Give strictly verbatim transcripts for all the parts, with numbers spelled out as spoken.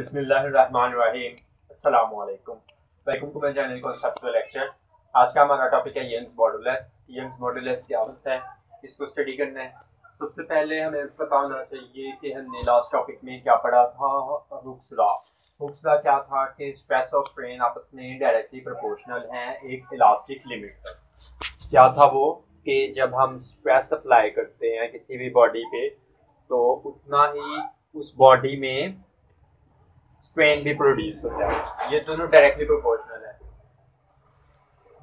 बिस्मिल्लाहिर्रहमानिर्रहीम, अस्सलामुअलैकुम। Welcome to my channel conceptual lecture. आज का हमारा टॉपिक है यंग्स मॉडुलस। यंग्स मॉडुलस क्या होता है, इसको स्टडी करना है। सबसे पहले हमें पता होना चाहिए कि हमने लास्ट टॉपिक में क्या पढ़ा था। हुक्स लॉ हुक्स लॉ क्या था कि स्ट्रेस और स्ट्रेन आपस में डायरेक्टली प्रोपोर्शनल हैं एक इलास्टिक लिमिट पर। क्या था वो कि जब हम स्ट्रेस अप्लाई करते हैं किसी भी बॉडी पे तो उतना ही उस बॉडी में स्ट्रेन भी प्रोड्यूस होता है। ये दोनों डायरेक्टली प्रोपोर्शनल है।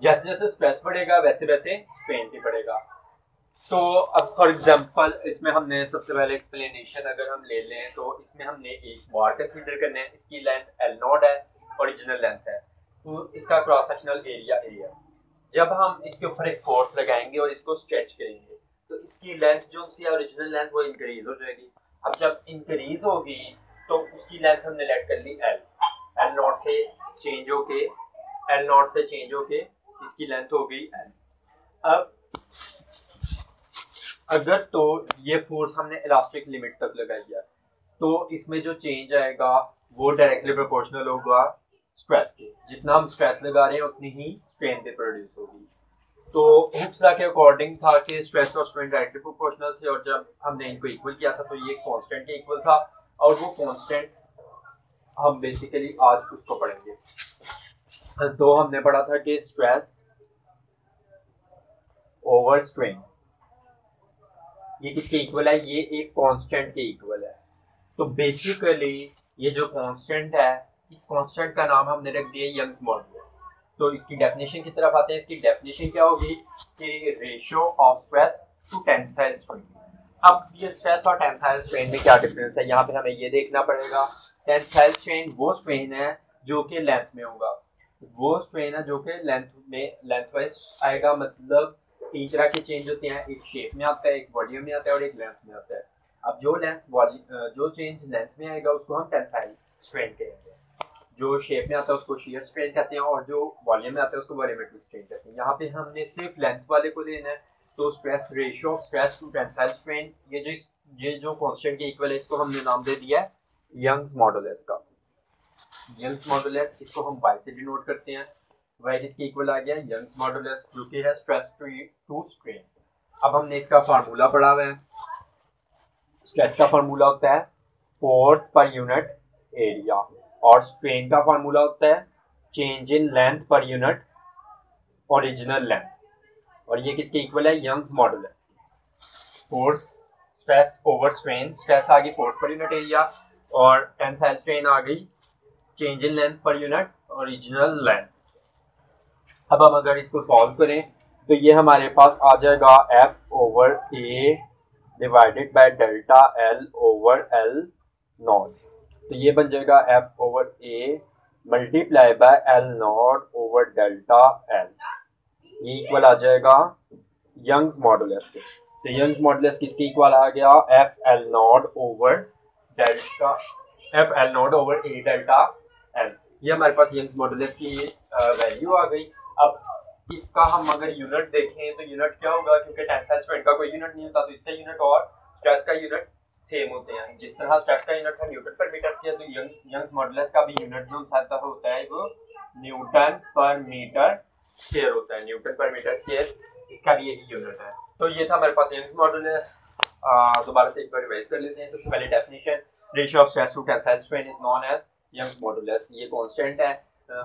जैसे जैसे स्ट्रेस बढ़ेगा वैसे वैसे स्ट्रेन भी बढ़ेगा। तो अब फॉर एग्जांपल इसमें हमने सबसे पहले एक्सप्लेनेशन अगर हम ले लें तो इसमें हमने एक बार कंसीडर करना है। इसकी लेंथ एल नॉट है, ओरिजिनल लेंथ है, तो इसका क्रॉस सेक्शनल एरिया ए है। जब हम इसके ऊपर एक फोर्स लगाएंगे और इसको स्ट्रेच करेंगे तो इसकी लेंथ जो सी ओरिजिनल लेंथ वो इंक्रीज हो जाएगी। अब जब इंक्रीज होगी तो उसकी लेंथ हमने लेट कर ली एल एल नॉट से चेंज होके एल नॉट से चेंज होके इसकी लेंथ हो गई एल। अब अगर तो ये फोर्स हमने इलास्टिक लिमिट तक लगाई है तो इसमें जो चेंज आएगा वो डायरेक्टली प्रोपोर्शनल होगा स्ट्रेस के। जितना हम स्ट्रेस लगा रहे हैं उतनी ही स्ट्रेन पे प्रोड्यूस होगी। तो हुक्स लॉ के अकॉर्डिंग था कि स्ट्रेस और स्ट्रेन डायरेक्टली प्रोपोर्शनल थे, और जब हमने इनको इक्वल किया था तो ये कॉन्स्टेंट के इक्वल था, और वो कांस्टेंट हम बेसिकली आज उसको पढ़ेंगे। तो हमने पढ़ा था कि स्ट्रेस ओवर स्ट्रेन ये किसके इक्वल है, ये एक कांस्टेंट के इक्वल है। तो बेसिकली ये जो कांस्टेंट है इस कांस्टेंट का नाम हमने रख दिया यंग्स मॉडुलस। तो इसकी डेफिनेशन की तरफ आते हैं। इसकी डेफिनेशन क्या होगी कि ratio of stress to tensile strain. अब ये स्ट्रेस और टेंसाइल स्ट्रेन में क्या डिफरेंस है, यहाँ पे हमें ये देखना पड़ेगा। टेंसाइल स्ट्रेन वो स्ट्रेन है जो कि लेंथ में होगा, वो स्ट्रेन है जो कि लेंथ में लेंथ वाइज आएगा। मतलब तीन तरह के चेंज होते हैं, एक शेप में आता है, एक वॉल्यूम में आता है और एक लेंथ में आता है। अब जो लेंथ जो चेंज लेंथ में आएगा उसको हम टेंसाइल स्ट्रेन कहेंगे, जो शेप में आता है उसको शीयर स्ट्रेन कहते हैं, और जो वॉल्यूम में आता है उसको वॉल्यूमेट्रिक स्ट्रेन कहते हैं। यहाँ पे हमने सिर्फ लेंथ वाले को लेना है। तो stress ratio of stress to tensile strain ये जो ये जो कांस्टेंट के इक्वल है इसको हमने नाम दे दिया है यंग्स मॉडुलस का। यंग्स मॉडुलस इसको हम वाई से डिनोट करते हैं, वाई इसके इक्वल आ गया यंग्स मॉडुलस जो कि है स्ट्रेस टू स्ट्रेन। अब हमने इसका फार्मूला पढ़ा हुआ है। स्ट्रेस का फार्मूला होता है फोर्स पर यूनिट एरिया, और स्ट्रेन का फार्मूला होता है change in length per unit original length, और ये किसके इक्वल है Young's modulus. Force stress over strain, stress आ गई फोर्स पर यूनिट एरिया, और टेंसाइल स्ट्रेन आ गई change in length per unit original length. अब हम अगर इसको सॉल्व करें तो ये हमारे पास आ जाएगा F over A divided by delta L over L naught. तो ये बन जाएगा F over A multiply by L naught over delta L, ये इक्वल आ जाएगा यंग्स मॉडुलस के। तो यंग्स मॉडुलस किसके इक्वल आ गया, F L naught over delta F L naught over A delta L. ये हमारे पास यंग्स मॉडुलस की वैल्यू आ गई। अब इसका हम अगर यूनिट देखें तो यूनिट क्या होगा, क्योंकि टेंसाइल स्ट्रेन का कोई यूनिट नहीं होता तो इसका यूनिट और स्ट्रेस का यूनिट सेम होते हैं। जिस तरह स्ट्रेस का यूनिट है न्यूटन पर मीटर किया, तो यंग्स मॉडुलस का भी यूनिट जो साथ होता है वो न्यूटन पर मीटर स्क्वायर होता है, न्यूटन पर मीटर स्क्वायर इसका भी यही यूनिट है। तो ये था हमारे पास यंग्स मॉडुलस। दोबारा से एक बार रिवाइज कर लेते हैं। सबसे पहले definition, ratio of stress to tensile strain is known as Young's modulus. ये कांस्टेंट है।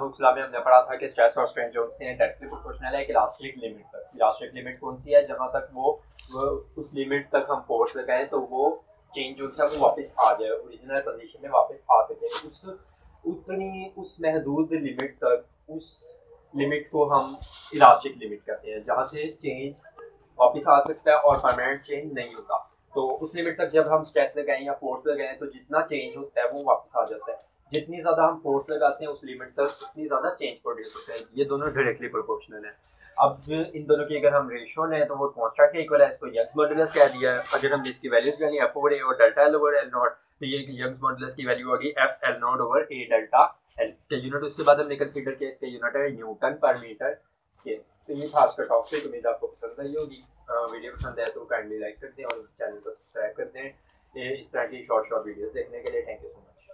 हुक्स लॉ में हमने पढ़ा था कि स्ट्रेस और स्ट्रेन जो है डायरेक्टली प्रोपोर्शनल है एक इलास्टिक लिमिट तक। इलास्टिक लिमिट कौन सी है, जहाँ तक वो, वो उस लिमिट तक हम फोर्स लगाएं तो वो चेंज जो है वो वापस आ जाए, ओरिजिनल पोजीशन में वापस आ सके। उस उतनी उस महदूद लिमिट तक उस लिमिट को हम इलास्टिक लिमिट कहते हैं, जहाँ से चेंज वापस आ सकता है और परमानेंट चेंज नहीं होता। तो उस लिमिट तक जब हम स्ट्रेस लगाएं या फोर्स लगाएं तो जितना चेंज होता है वो वापस आ जाता है। जितनी ज़्यादा हम फोर्स लगाते हैं उस लिमिट तक उतनी ज़्यादा चेंज प्रोड्यूस होता है। ये दोनों डायरेक्टली प्रोपोर्शनल हैं। अब इन दोनों की अगर हम रेशियो लें तो वो कांस्टेंट के इक्वल है, इसको यंग्स मॉडुलस कह दिया है। अगर हम इसकी वैल्यूज करें एफ ओवर ए और delta L over L naught, तो ये यंग्स मॉडुलस की वैल्यू आ गई F L naught over A delta L. इसका यूनिट उसके बाद हमने कंसीडर किया, इसका यूनिट है न्यूटन पर मीटर के। तो ये था आज का टॉपिक। उम्मीद आपको पसंद आई होगी। वीडियो पसंद आए तो काइंडली लाइक कर दें और चैनल को सब्सक्राइब कर दें इस तरह की शॉर्ट शॉर्ट वीडियोस देखने के लिए। Thank you so much.